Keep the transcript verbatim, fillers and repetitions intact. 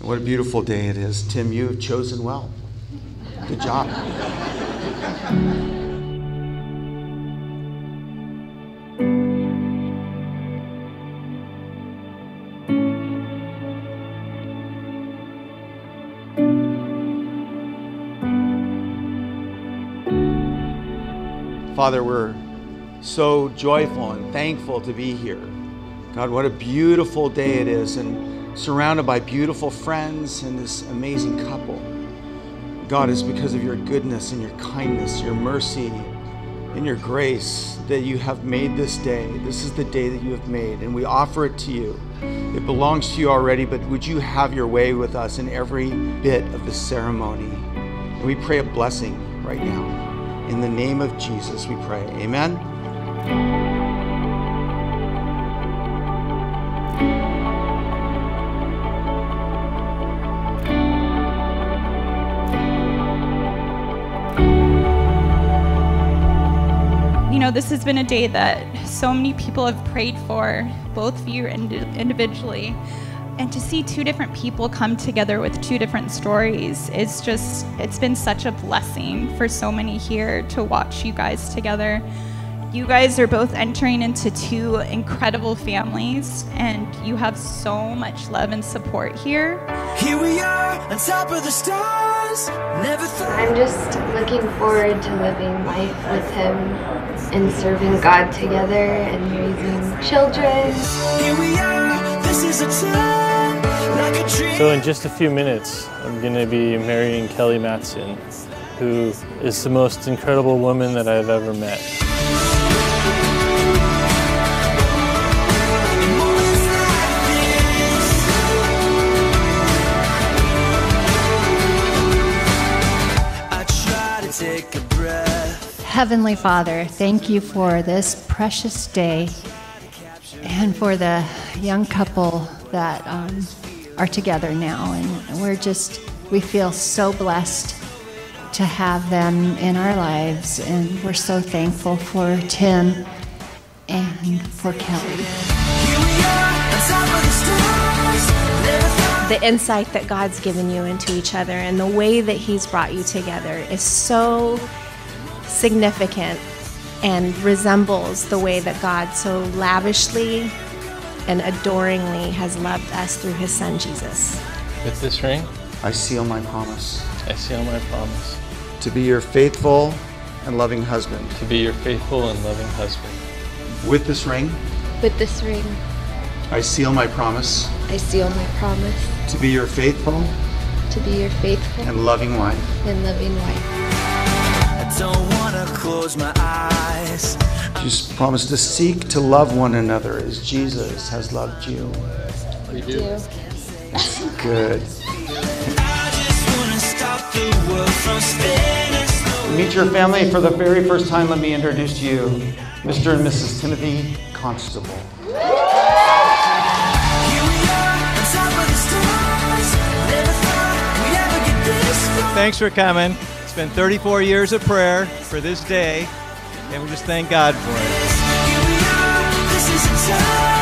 What a beautiful day it is. Tim, you have chosen well. Good job. Father, we're so joyful and thankful to be here. God, what a beautiful day it is, and surrounded by beautiful friends and this amazing couple. God, it's because of your goodness and your kindness, your mercy, and your grace that you have made this day. This is the day that you have made, and we offer it to you. It belongs to you already, but would you have your way with us in every bit of this ceremony? And we pray a blessing right now. In the name of Jesus, we pray. Amen. You know, this has been a day that so many people have prayed for, both of you and individually. And to see two different people come together with two different stories, it's just, it's been such a blessing for so many here to watch you guys together. You guys are both entering into two incredible families, and you have so much love and support here. Here we are on top of the stars. Never thought I'm just looking forward to living life with him and serving God together and raising children. Here we are. This is a time. So in just a few minutes, I'm going to be marrying Kelly Matson, who is the most incredible woman that I've ever met. Heavenly Father, thank you for this precious day and for the young couple that um, are together now, and we're just, we feel so blessed to have them in our lives, and we're so thankful for Tim and for Kelly. The insight that God's given you into each other and the way that He's brought you together is so significant and resembles the way that God so lavishly and adoringly has loved us through His Son, Jesus. With this ring, I seal my promise. I seal my promise. To be your faithful and loving husband. To be your faithful and loving husband. With this ring. With this ring. I seal my promise. I seal my promise. To be your faithful. To be your faithful. And loving wife. And loving wife. I don't want to close my eyes. Just promise to seek to love one another as Jesus has loved you. We do. That's good. I just want to stop the world from spinning slowly. Meet your family for the very first time. Let me introduce you, Mister and Missus Timothy Constable. Thanks for coming. It's been thirty-four years of prayer for this day. And we just thank God for it.